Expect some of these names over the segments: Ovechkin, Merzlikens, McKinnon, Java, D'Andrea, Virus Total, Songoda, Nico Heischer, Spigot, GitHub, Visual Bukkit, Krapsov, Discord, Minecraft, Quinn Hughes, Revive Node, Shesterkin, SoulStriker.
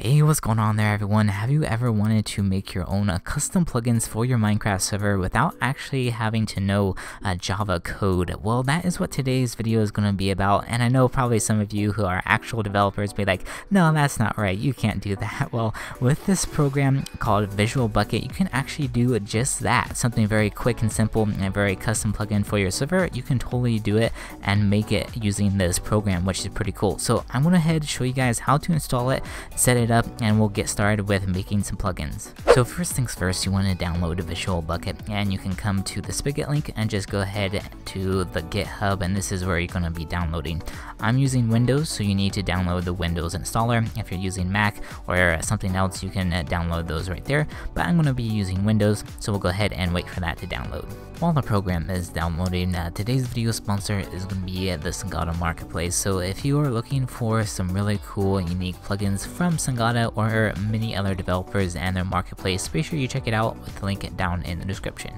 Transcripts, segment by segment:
Hey, what's going on there everyone? Have you ever wanted to make your own custom plugins for your Minecraft server without actually having to know Java code? Well, that is what today's video is going to be about, and I know probably some of you who are actual developers be like, no, that's not right, you can't do that. Well, with this program called Visual Bukkit, you can actually do just that. Something very quick and simple and a very custom plugin for your server, you can totally do it and make it using this program, which is pretty cool. So I'm going to show you guys how to install it, set it up, and we'll get started with making some plugins. So first things first, you want to download Visual Bukkit, and you can come to the Spigot link and just go ahead to the GitHub, and this is where you're going to be downloading. I'm using Windows, so you need to download the Windows installer. If you're using Mac or something else, you can download those right there, but I'm going to be using Windows, so we'll go ahead and wait for that to download. While the program is downloading, today's video sponsor is going to be the Songoda marketplace. So if you are looking for some really cool, unique plugins from Songoda or many other developers and their marketplace, be sure you check it out with the link down in the description.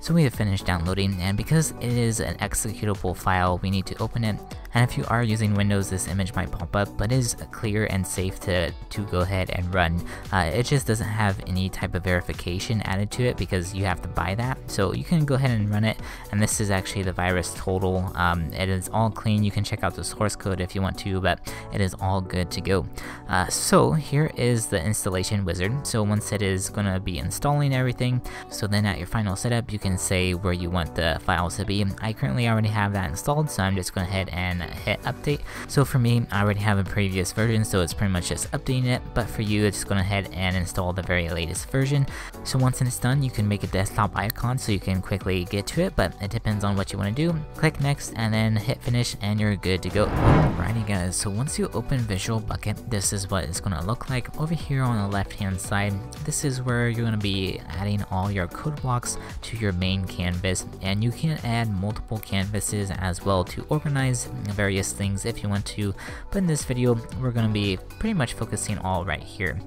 So we have finished downloading, and because it is an executable file, we need to open it. And if you are using Windows, this image might pop up, but it is clear and safe to go ahead and run. It just doesn't have any type of verification added to it because you have to buy that. So you can go ahead and run it, and this is actually the Virus Total. It is all clean. You can check out the source code if you want to, but it is all good to go. So here is the installation wizard. So once it is going to be installing everything, so then at your final setup, you can say where you want the files to be. I currently already have that installed, so I'm just going ahead and hit update. So for me, I already have a previous version, so it's pretty much just updating it, but for you, it's going ahead and install the very latest version. So once it's done, you can make a desktop icon so you can quickly get to it, but it depends on what you want to do. Click next and then hit finish, and you're good to go. Alrighty guys, so once you open Visual Bukkit, this is what it's going to look like. Over here on the left hand side, this is where you're going to be adding all your code blocks to your main canvas, and you can add multiple canvases as well to organize various things if you want to, but in this video we're going to be pretty much focusing all right here.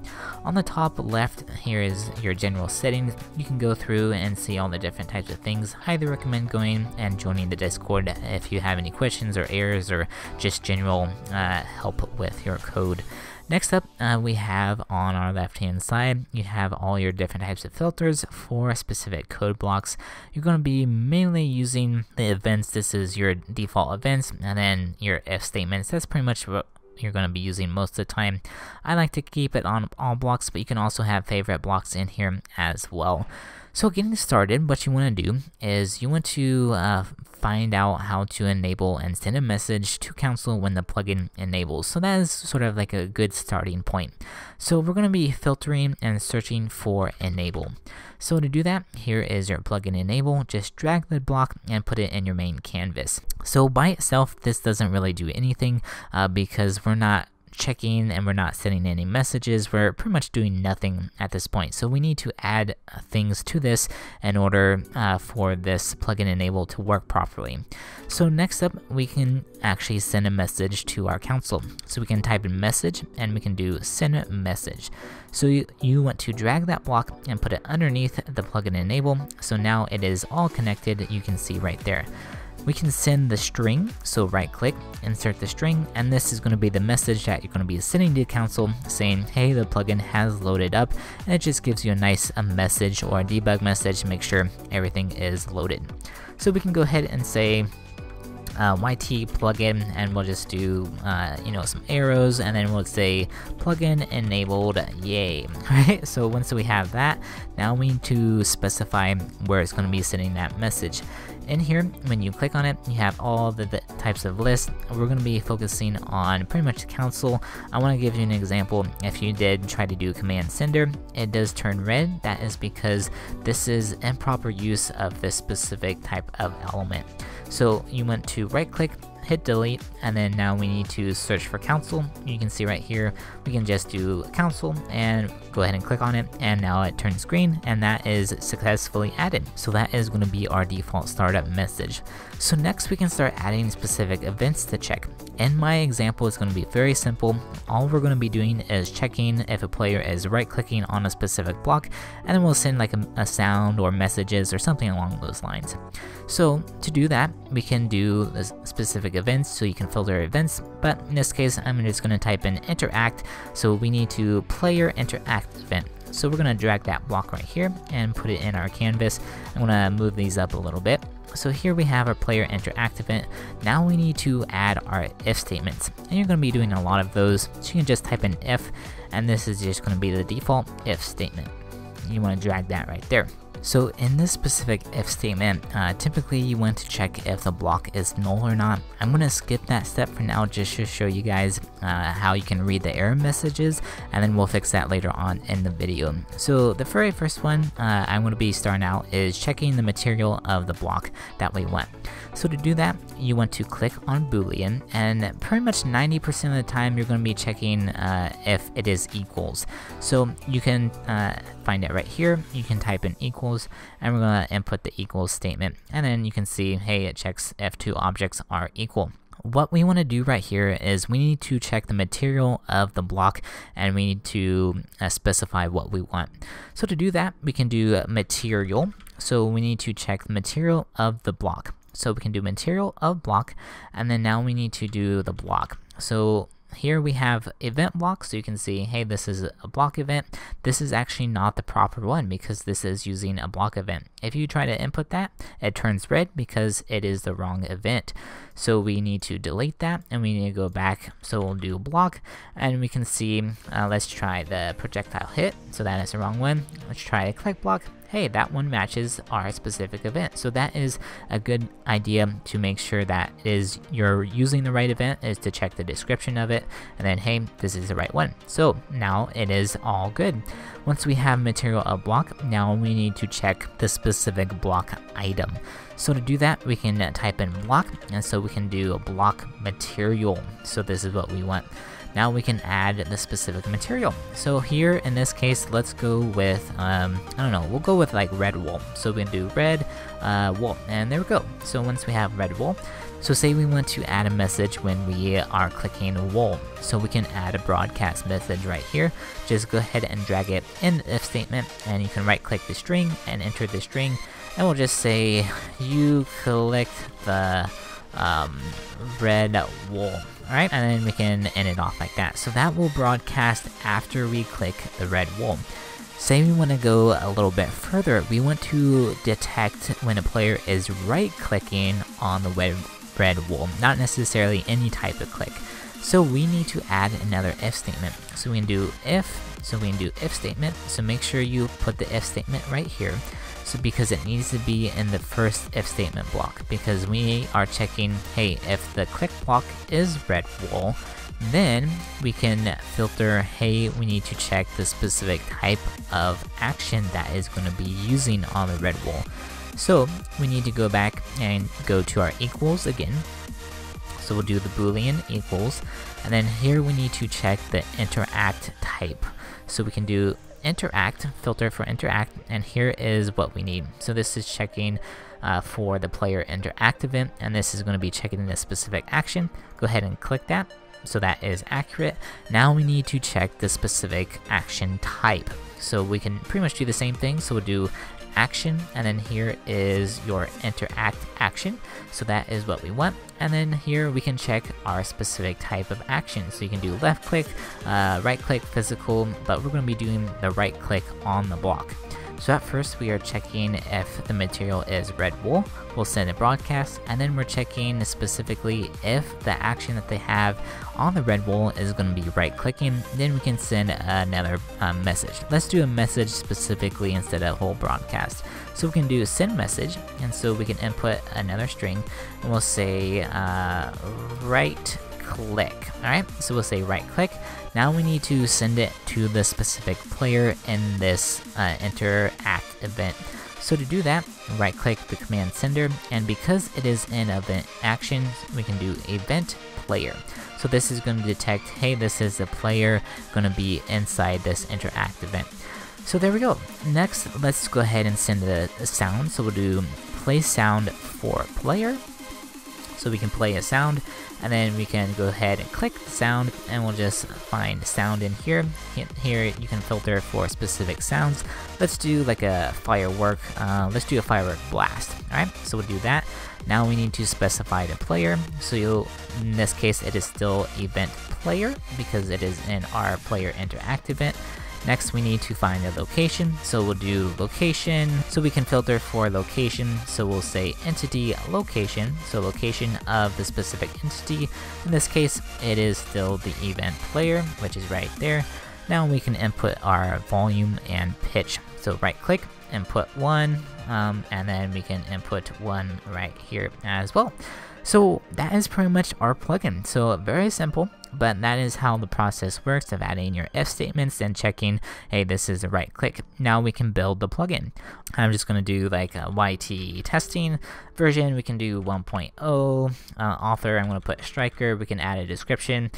On the top left here is your general settings. You can go through and see all the different types of things. Highly recommend going and joining the Discord if you have any questions or errors or just general help with your code. Next up, we have on our left hand side, you have all your different types of filters for specific code blocks. You're going to be mainly using the events. This is your default events, and then your if statements. That's pretty much what you're going to be using most of the time. I like to keep it on all blocks, but you can also have favorite blocks in here as well. So getting started, what you want to do is you want to find out how to enable and send a message to council when the plugin enables. So that is sort of like a good starting point. So we're going to be filtering and searching for enable. So to do that, here is your plugin enable. Just drag the block and put it in your main canvas. So by itself, this doesn't really do anything because we're not checking and we're not sending any messages. We're pretty much doing nothing at this point, so we need to add things to this in order for this plugin enable to work properly. So next up, we can actually send a message to our council, so we can type in message and we can do send a message. So you want to drag that block and put it underneath the plugin enable. So now it is all connected. You can see right there. We can send the string, so right click, insert the string, and this is going to be the message that you're going to be sending to council saying, hey, the plugin has loaded up, and it just gives you a nice message or a debug message to make sure everything is loaded. So we can go ahead and say YT plugin, and we'll just do you know, some arrows, and then we'll say plugin enabled, yay. Alright, so once we have that, now we need to specify where it's going to be sending that message. In here, when you click on it, you have all the types of lists. We're going to be focusing on pretty much council. I want to give you an example. If you did try to do command sender, it does turn red. That is because this is improper use of this specific type of element. So you want to right click, hit delete, and then now we need to search for council. You can see right here, we can just do council and go ahead and click on it, and now it turns green, and that is successfully added. So that is going to be our default startup message. So next we can start adding specific events to check. In my example, it's going to be very simple. All we're going to be doing is checking if a player is right clicking on a specific block, and then we'll send like a sound or messages or something along those lines. So to do that, we can do a specific events so you can filter events, but in this case I'm just going to type in interact, so we need to player interact event. So we're going to drag that block right here and put it in our canvas. I'm going to move these up a little bit. So here we have our player interact event. Now we need to add our if statements, and you're going to be doing a lot of those, so you can just type in if, and this is just going to be the default if statement. You want to drag that right there. So in this specific if statement, typically you want to check if the block is null or not. I'm going to skip that step for now just to show you guys how you can read the error messages, and then we'll fix that later on in the video. So the very first one I'm going to be starting out is checking the material of the block that we want. So to do that, you want to click on Boolean, and pretty much 90% of the time you're going to be checking if it is equals. So you can find it right here, you can type in equals, and we're going to input the equals statement, and then you can see, hey, it checks if two objects are equal. What we want to do right here is we need to check the material of the block, and we need to specify what we want. So to do that, we can do material. So we need to check the material of the block. So we can do material of block, and then now we need to do the block. So here we have event block, so you can see, hey, this is a block event. This is actually not the proper one because this is using a block event. If you try to input that, it turns red because it is the wrong event. So we need to delete that, and we need to go back. So we'll do block, and we can see, let's try the projectile hit. So that is the wrong one. Let's try a click block. Hey, that one matches our specific event. So that is a good idea to make sure that is you're using the right event, is to check the description of it, and then, hey, this is the right one. So now it is all good. Once we have material of block, now we need to check the specific block item. So to do that, we can type in block, and so we can do block material. So this is what we want. Now we can add the specific material. So here in this case, let's go with, I don't know, we'll go with like red wool. So we can do red wool, and there we go. So once we have red wool, so say we want to add a message when we are clicking wool. So we can add a broadcast message right here. Just go ahead and drag it in the if statement, and you can right click the string and enter the string. And we'll just say, you collect the red wool. Alright, and then we can end it off like that. So that will broadcast after we click the red wool. Say we want to go a little bit further, we want to detect when a player is right-clicking on the red wool, not necessarily any type of click. So we need to add another if statement. So we can do if, so we can do if statement, so make sure you put the if statement right here. So because it needs to be in the first if statement block, because we are checking, hey, if the click block is red wool, then we can filter, hey, we need to check the specific type of action that is going to be using on the red wool. So we need to go back and go to our equals again. So we'll do the Boolean equals, and then here we need to check the interact type. So we can do interact, filter for interact, and here is what we need. So this is checking for the player interact event, and this is going to be checking the specific action. Go ahead and click that, so that is accurate. Now we need to check the specific action type. So we can pretty much do the same thing, so we'll do action, and then here is your interact action, so that is what we want. And then here we can check our specific type of action, so you can do left click, right click, physical, but we're going to be doing the right click on the block. So at first we are checking if the material is red wool, we'll send a broadcast, and then we're checking specifically if the action that they have on the red wool is going to be right clicking, then we can send another message. Let's do a message specifically instead of a whole broadcast. So we can do send message, and so we can input another string, and we'll say right click. Alright, so we'll say right click. Now we need to send it to the specific player in this interact event. So to do that, right click the command sender, and because it is an event action, we can do event player. So this is going to detect, hey, this is the player going to be inside this interact event. So there we go. Next, let's go ahead and send the sound. So we'll do play sound for player. so we can play a sound, and then we can go ahead and click the sound, and we'll just find sound in here. Here you can filter for specific sounds. Let's do like a firework, let's do a firework blast. Alright, so we'll do that. Now we need to specify the player, so you'll, in this case it is still event player because it is in our player interact event. Next we need to find a location, so we'll do location, so we can filter for location, so we'll say entity location, so location of the specific entity. In this case it is still the event player, which is right there. Now we can input our volume and pitch, so right click, input 1, and then we can input 1 right here as well. So that is pretty much our plugin, so very simple, but that is how the process works of adding your if statements and checking, hey, this is a right click. Now we can build the plugin. I'm just going to do like a YT testing version, we can do 1.0, author, I'm going to put striker, we can add a description,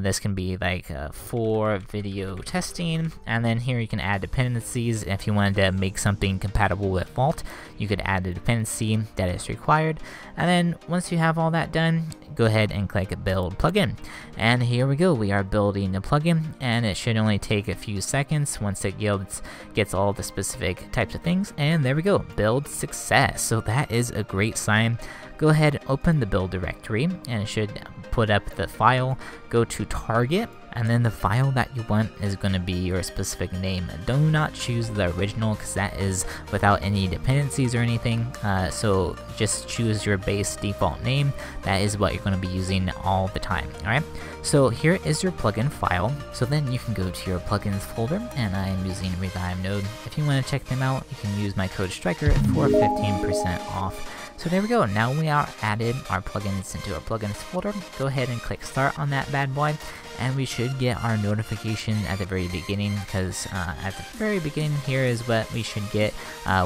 this can be like for video testing, and then here you can add dependencies. If you wanted to make something compatible with Vault, you could add the dependency that is required, and then once you have all that done, go ahead and click build plugin, and here we go, we are building the plugin, and it should only take a few seconds once it gets all the specific types of things, and there we go, build success. So that is a great sign. Go ahead and open the build directory, and it should put up the file, go to target, and then the file that you want is going to be your specific name. Do not choose the original because that is without any dependencies or anything, so just choose your base default name. That is what you're going to be using all the time. Alright, so here is your plugin file, so then you can go to your plugins folder, and I am using Revive Node. If you want to check them out, you can use my code Striker for 15% off. So there we go, now we are added our plugins into our plugins folder. Go ahead and click start on that bad boy, and we should get our notification at the very beginning, because at the very beginning here is what we should get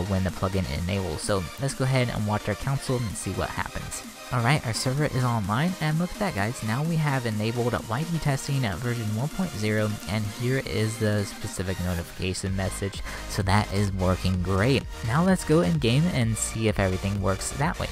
when the plugin enables. So let's go ahead and watch our console and see what happens. Alright, our server is online, and look at that guys, now we have enabled YT testing at version 1.0, and here is the specific notification message, so that is working great. Now let's go in game and see if everything works that way.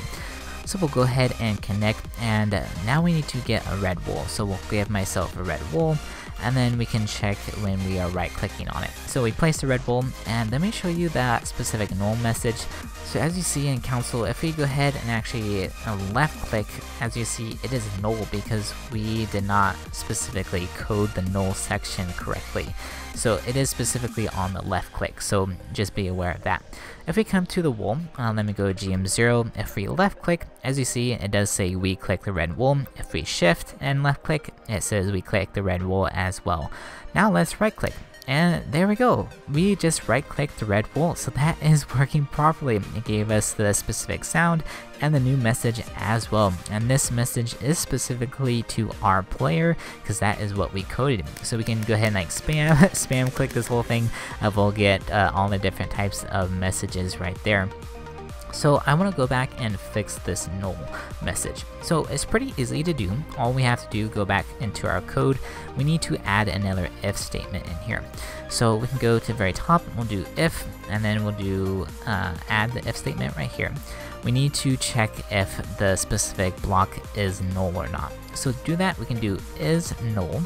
So we'll go ahead and connect, and now we need to get a red wool, so we'll give myself a red wool, and then we can check when we are right clicking on it. So we place the red wool, and let me show you that specific null message. So as you see in console, if we go ahead and actually left click, as you see it is null because we did not specifically code the null section correctly. So it is specifically on the left click, so just be aware of that. If we come to the wool, let me go GM0, if we left click, as you see it does say we click the red wool. If we shift and left click, it says we click the red wool as well. Now let's right click, and there we go, we just right clicked the red wool, so that is working properly. It gave us the specific sound and the new message as well, and this message is specifically to our player because that is what we coded. So we can go ahead and like spam click this whole thing, we'll get all the different types of messages right there. So I want to go back and fix this null message. So it's pretty easy to do. All we have to do, go back into our code. We need to add another if statement in here. So we can go to the very top, we'll do if, and then we'll do add the if statement right here. We need to check if the specific block is null or not. So to do that, we can do is null.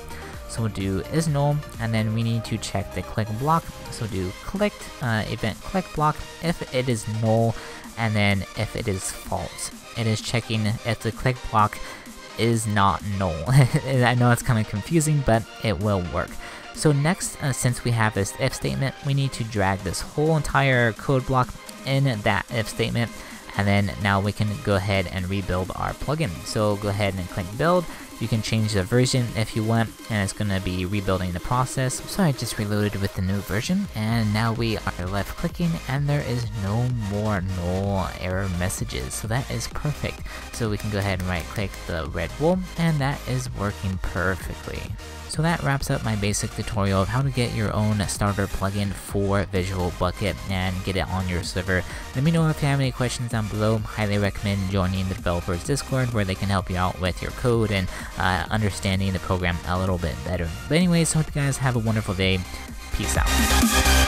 So we'll do is null, and then we need to check the click block. So we'll do clicked event click block if it is null, and then if it is false. It is checking if the click block is not null. I know it's kind of confusing, but it will work. So next, since we have this if statement, we need to drag this whole entire code block in that if statement, and then now we can go ahead and rebuild our plugin. So go ahead and click build. You can change the version if you want, and it's going to be rebuilding the process. So I just reloaded with the new version, and now we are left clicking, and there is no more null error messages, so that is perfect. So we can go ahead and right click the red wool, and that is working perfectly. So that wraps up my basic tutorial of how to get your own starter plugin for Visual Bukkit and get it on your server. Let me know if you have any questions down below. Highly recommend joining the developers Discord where they can help you out with your code and understanding the program a little bit better. But anyways, hope you guys have a wonderful day. Peace out.